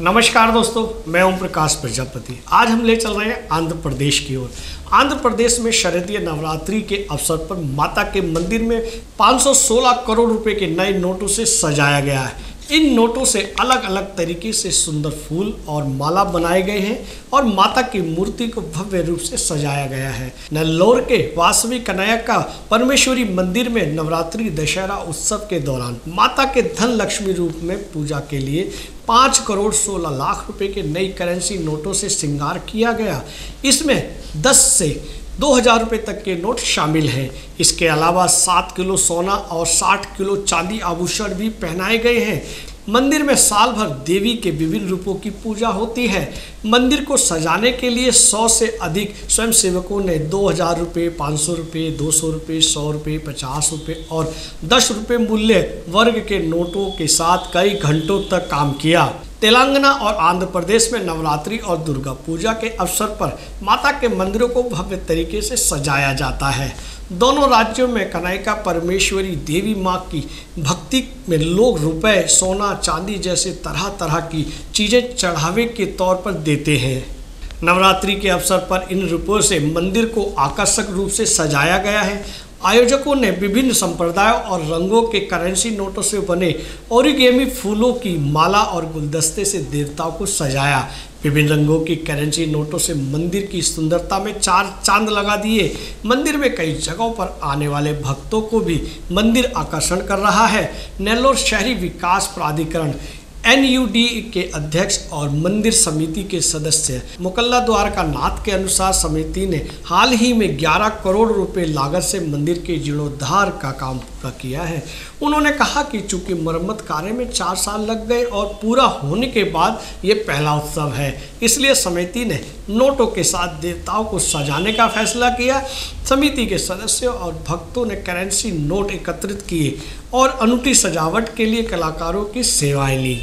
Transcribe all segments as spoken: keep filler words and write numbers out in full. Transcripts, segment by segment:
नमस्कार दोस्तों, मैं ओम प्रकाश प्रजापति। आज हम ले चल रहे हैं आंध्र प्रदेश की ओर। आंध्र प्रदेश में शरदीय नवरात्रि के अवसर पर माता के मंदिर में पाँच सौ सोलह करोड़ रुपए के नए नोटों से सजाया गया है। इन नोटों से अलग अलग तरीके से सुंदर फूल और माला बनाए गए हैं और माता की मूर्ति को भव्य रूप से सजाया गया है। नेल्लोर के वासवी कन्या परमेश्वरी मंदिर में नवरात्रि दशहरा उत्सव के दौरान माता के धन लक्ष्मी रूप में पूजा के लिए पाँच करोड़ सोलह लाख रुपए के नई करेंसी नोटों से श्रृंगार किया गया। इसमें दस से दो हज़ार रुपये तक के नोट शामिल हैं। इसके अलावा सात किलो सोना और साठ किलो चांदी आभूषण भी पहनाए गए हैं। मंदिर में साल भर देवी के विभिन्न रूपों की पूजा होती है। मंदिर को सजाने के लिए सौ से अधिक स्वयंसेवकों ने दो हज़ार रुपये, पाँच सौ रुपये, दो सौ रुपये, सौ रुपये, पचास रुपये और दस रुपये मूल्य वर्ग के नोटों के साथ कई घंटों तक काम किया। तेलंगाना और आंध्र प्रदेश में नवरात्रि और दुर्गा पूजा के अवसर पर माता के मंदिरों को भव्य तरीके से सजाया जाता है। दोनों राज्यों में कनाईका परमेश्वरी देवी माँ की भक्ति में लोग रुपए, सोना, चांदी जैसे तरह तरह की चीज़ें चढ़ावे के तौर पर देते हैं। नवरात्रि के अवसर पर इन रुपयों से मंदिर को आकर्षक रूप से सजाया गया है। आयोजकों ने विभिन्न संप्रदायों और रंगों के करेंसी नोटों से बने ओरिगेमी फूलों की माला और गुलदस्ते से देवताओं को सजाया। विभिन्न रंगों की करेंसी नोटों से मंदिर की सुंदरता में चार चांद लगा दिए। मंदिर में कई जगहों पर आने वाले भक्तों को भी मंदिर आकर्षण कर रहा है। नेल्लोर शहरी विकास प्राधिकरण एनयूडी के अध्यक्ष और मंदिर समिति के सदस्य मुकल्ला द्वारका नाथ के अनुसार समिति ने हाल ही में ग्यारह करोड़ रुपए लागत से मंदिर के जीर्णोद्धार का काम पूरा किया है। उन्होंने कहा कि चूंकि मरम्मत कार्य में चार साल लग गए और पूरा होने के बाद ये पहला उत्सव है, इसलिए समिति ने नोटों के साथ देवताओं को सजाने का फैसला किया। समिति के सदस्यों और भक्तों ने करेंसी नोट एकत्रित किए और अनूठी सजावट के लिए कलाकारों की सेवाएं ली।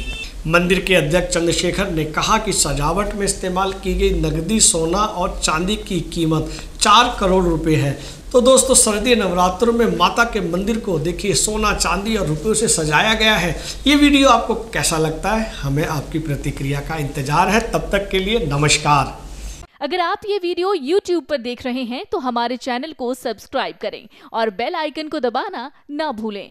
मंदिर के अध्यक्ष चंद्रशेखर ने कहा कि सजावट में इस्तेमाल की गई नकदी सोना और चांदी की कीमत चार करोड़ रुपए है। तो दोस्तों, सर्दी नवरात्रों में माता के मंदिर को देखिए सोना, चांदी और रुपयों से सजाया गया है। ये वीडियो आपको कैसा लगता है? हमें आपकी प्रतिक्रिया का इंतजार है। तब तक के लिए नमस्कार। अगर आप ये वीडियो YouTube पर देख रहे हैं तो हमारे चैनल को सब्सक्राइब करें और बेल आइकन को दबाना ना भूलें।